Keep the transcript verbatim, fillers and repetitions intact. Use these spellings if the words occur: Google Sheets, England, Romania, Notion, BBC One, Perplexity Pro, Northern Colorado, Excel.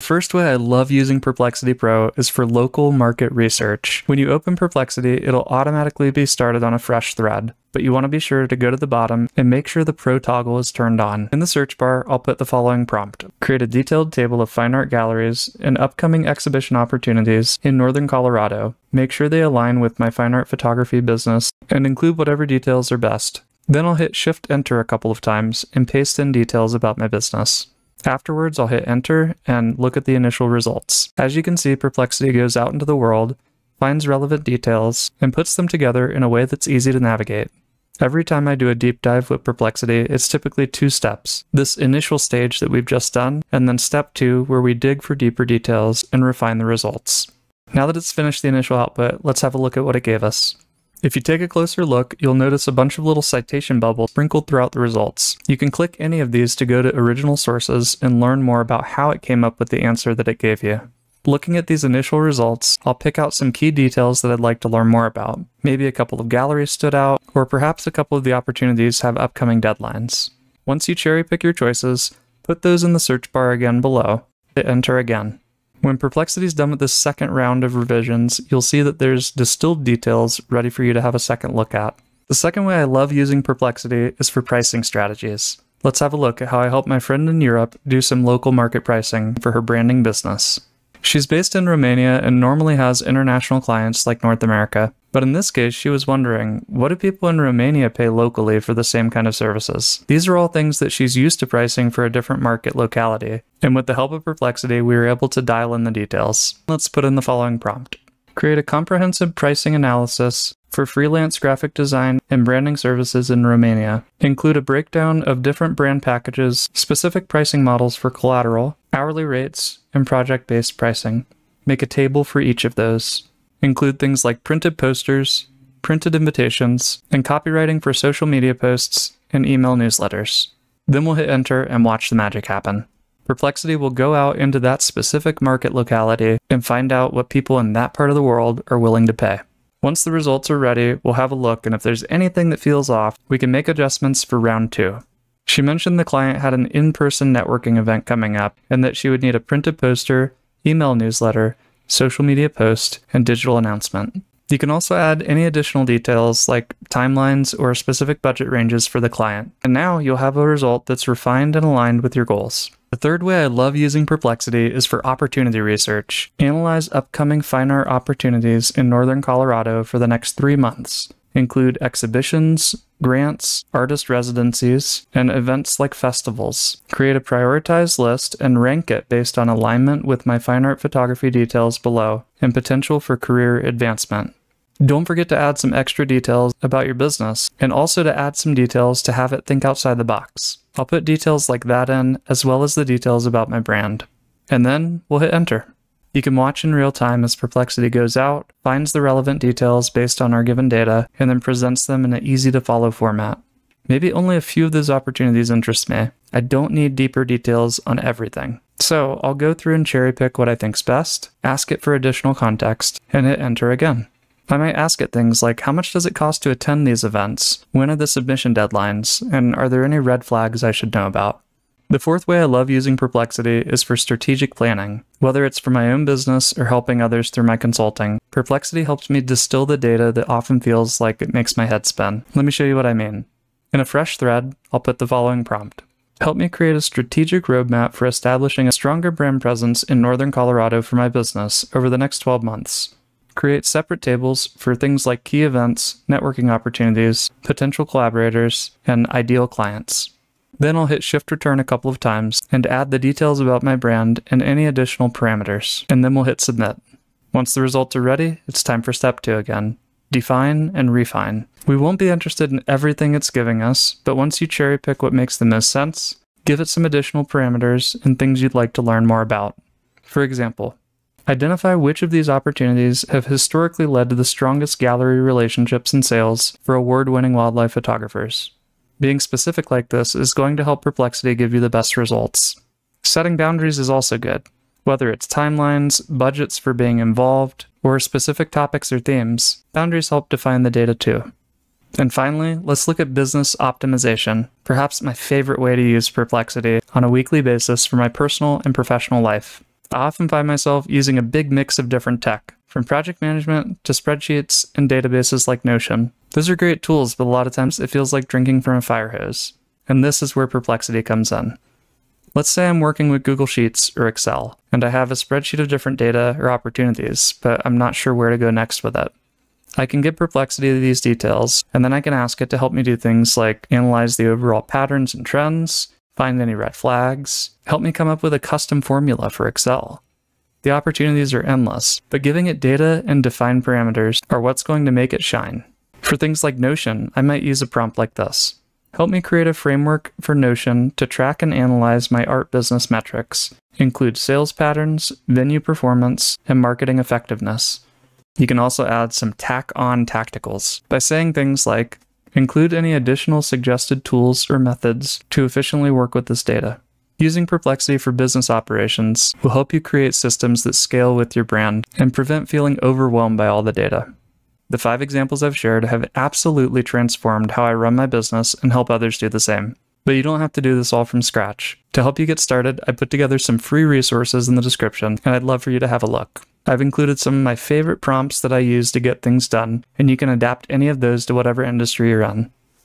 First way I love using Perplexity Pro is for local market research. When you open Perplexity, it'll automatically be started on a fresh thread, but you want to be sure to go to the bottom and make sure the Pro toggle is turned on. In the search bar, I'll put the following prompt. Create a detailed table of fine art galleries and upcoming exhibition opportunities in Northern Colorado. Make sure they align with my fine art photography business and include whatever details are best. Then I'll hit Shift-Enter a couple of times and paste in details about my business. Afterwards, I'll hit enter and look at the initial results. As you can see, Perplexity goes out into the world, finds relevant details, and puts them together in a way that's easy to navigate. Every time I do a deep dive with Perplexity, it's typically two steps. This initial stage that we've just done, and then step two, where we dig for deeper details and refine the results. Now that it's finished the initial output, let's have a look at what it gave us. If you take a closer look, you'll notice a bunch of little citation bubbles sprinkled throughout the results. You can click any of these to go to original sources and learn more about how it came up with the answer that it gave you. Looking at these initial results, I'll pick out some key details that I'd like to learn more about. Maybe a couple of galleries stood out, or perhaps a couple of the opportunities have upcoming deadlines. Once you cherry pick your choices, put those in the search bar again below. Hit enter again. When Perplexity is done with this second round of revisions, you'll see that there's distilled details ready for you to have a second look at. The second way I love using Perplexity is for pricing strategies. Let's have a look at how I helped my friend in Europe do some local market pricing for her branding business. She's based in Romania and normally has international clients like North America, but in this case she was wondering, what do people in Romania pay locally for the same kind of services? These are all things that she's used to pricing for a different market locality, and with the help of Perplexity we were able to dial in the details. Let's put in the following prompt. Create a comprehensive pricing analysis for freelance graphic design and branding services in Romania. Include a breakdown of different brand packages, specific pricing models for collateral, hourly rates, and project-based pricing. Make a table for each of those. Include things like printed posters, printed invitations, and copywriting for social media posts and email newsletters. Then we'll hit enter and watch the magic happen. Perplexity will go out into that specific market locality and find out what people in that part of the world are willing to pay. Once the results are ready, we'll have a look, and if there's anything that feels off, we can make adjustments for round two. She mentioned the client had an in-person networking event coming up, and that she would need a printed poster, email newsletter, social media post, and digital announcement. You can also add any additional details like timelines or specific budget ranges for the client. And now you'll have a result that's refined and aligned with your goals. The third way I love using Perplexity is for opportunity research. Analyze upcoming fine art opportunities in Northern Colorado for the next three months. Include exhibitions, grants, artist residencies, and events like festivals. Create a prioritized list and rank it based on alignment with my fine art photography details below and potential for career advancement. Don't forget to add some extra details about your business, and also to add some details to have it think outside the box. I'll put details like that in, as well as the details about my brand. And then we'll hit enter. You can watch in real time as Perplexity goes out, finds the relevant details based on our given data, and then presents them in an easy-to-follow format. Maybe only a few of those opportunities interest me. I don't need deeper details on everything. So I'll go through and cherry-pick what I think's best, ask it for additional context, and hit enter again. I might ask it things like, how much does it cost to attend these events? When are the submission deadlines? And are there any red flags I should know about? The fourth way I love using Perplexity is for strategic planning. Whether it's for my own business or helping others through my consulting, Perplexity helps me distill the data that often feels like it makes my head spin. Let me show you what I mean. In a fresh thread, I'll put the following prompt. Help me create a strategic roadmap for establishing a stronger brand presence in Northern Colorado for my business over the next twelve months. Create separate tables for things like key events, networking opportunities, potential collaborators, and ideal clients. Then I'll hit Shift Return a couple of times and add the details about my brand and any additional parameters, and then we'll hit Submit. Once the results are ready, it's time for step two again. Define and refine. We won't be interested in everything it's giving us, but once you cherry pick what makes the most sense, give it some additional parameters and things you'd like to learn more about. For example, identify which of these opportunities have historically led to the strongest gallery relationships and sales for award-winning wildlife photographers. Being specific like this is going to help Perplexity give you the best results. Setting boundaries is also good. Whether it's timelines, budgets for being involved, or specific topics or themes, boundaries help define the data too. And finally, let's look at business optimization, perhaps my favorite way to use Perplexity on a weekly basis for my personal and professional life. I often find myself using a big mix of different tech, from project management to spreadsheets and databases like Notion. Those are great tools, but a lot of times it feels like drinking from a fire hose. And this is where Perplexity comes in. Let's say I'm working with Google Sheets or Excel, and I have a spreadsheet of different data or opportunities, but I'm not sure where to go next with it. I can give Perplexity these details, and then I can ask it to help me do things like analyze the overall patterns and trends, find any red flags, help me come up with a custom formula for Excel. The opportunities are endless, but giving it data and defined parameters are what's going to make it shine. For things like Notion, I might use a prompt like this. Help me create a framework for Notion to track and analyze my art business metrics, include sales patterns, venue performance, and marketing effectiveness. You can also add some tack-on tacticals by saying things like, include any additional suggested tools or methods to efficiently work with this data. Using Perplexity for business operations will help you create systems that scale with your brand and prevent feeling overwhelmed by all the data. The five examples I've shared have absolutely transformed how I run my business and help others do the same. But you don't have to do this all from scratch. To help you get started, I put together some free resources in the description, and I'd love for you to have a look. I've included some of my favorite prompts that I use to get things done, and you can adapt any of those to whatever industry you're in.